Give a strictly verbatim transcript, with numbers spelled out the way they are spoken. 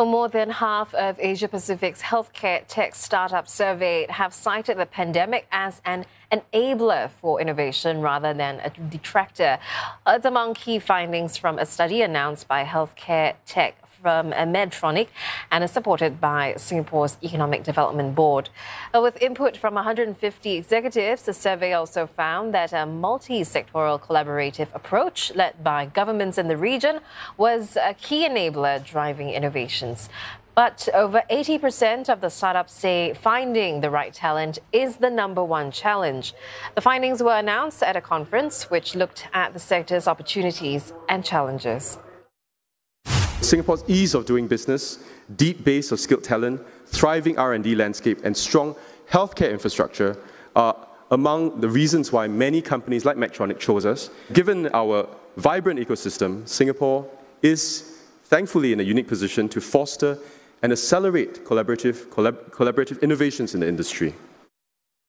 Well, more than half of Asia Pacific's healthcare tech startups surveyed have cited the pandemic as an enabler for innovation rather than a detractor. It's among key findings from a study announced by Healthcare Tech from Medtronic and is supported by Singapore's Economic Development Board. With input from one hundred fifty executives, the survey also found that a multi-sectoral collaborative approach led by governments in the region was a key enabler driving innovations. But over eighty percent of the startups say finding the right talent is the number one challenge. The findings were announced at a conference which looked at the sector's opportunities and challenges. Singapore's ease of doing business, deep base of skilled talent, thriving R and D landscape and strong healthcare infrastructure are among the reasons why many companies like Medtronic chose us. Given our vibrant ecosystem, Singapore is thankfully in a unique position to foster and accelerate collaborative, collab- collaborative innovations in the industry.